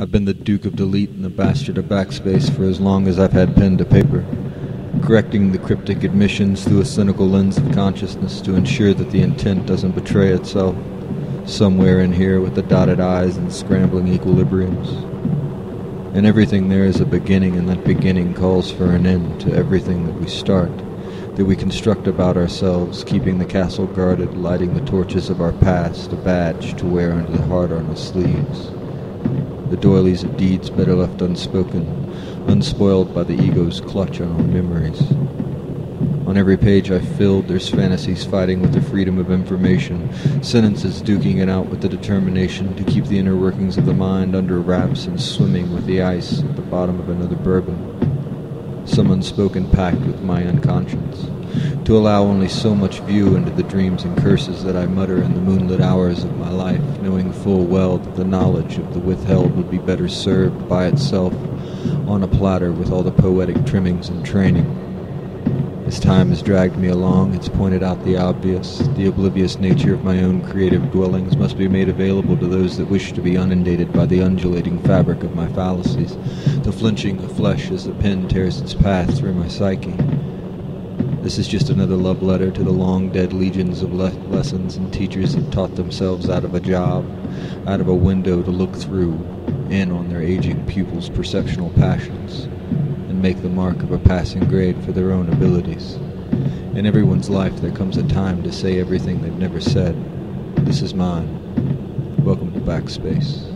I've been the Duke of Delete and the Bastard of Backspace for as long as I've had pen to paper, correcting the cryptic admissions through a cynical lens of consciousness to ensure that the intent doesn't betray itself, somewhere in here with the dotted i's and scrambling equilibriums. And everything there is a beginning, and that beginning calls for an end to everything that we start, that we construct about ourselves, keeping the castle guarded, lighting the torches of our past, a badge to wear under the heart on our sleeves. The doilies of deeds better left unspoken, unspoiled by the ego's clutch on our memories. On every page I've filled, there's fantasies fighting with the freedom of information, sentences duking it out with the determination to keep the inner workings of the mind under wraps and swimming with the ice at the bottom of another bourbon. Some unspoken pact with my unconscience, to allow only so much view into the dreams and curses that I mutter in the moonlit hours of my life, knowing full well that the knowledge of the withheld would be better served by itself on a platter with all the poetic trimmings and training. As time has dragged me along, it's pointed out the obvious. The oblivious nature of my own creative dwellings must be made available to those that wish to be inundated by the undulating fabric of my fallacies, the flinching of flesh as the pen tears its path through my psyche. This is just another love letter to the long-dead legions of lessons and teachers that taught themselves out of a job, out of a window to look through, in on their aging pupils' perceptional passions, and make the mark of a passing grade for their own abilities. In everyone's life there comes a time to say everything they've never said. This is mine. Welcome to Backspace.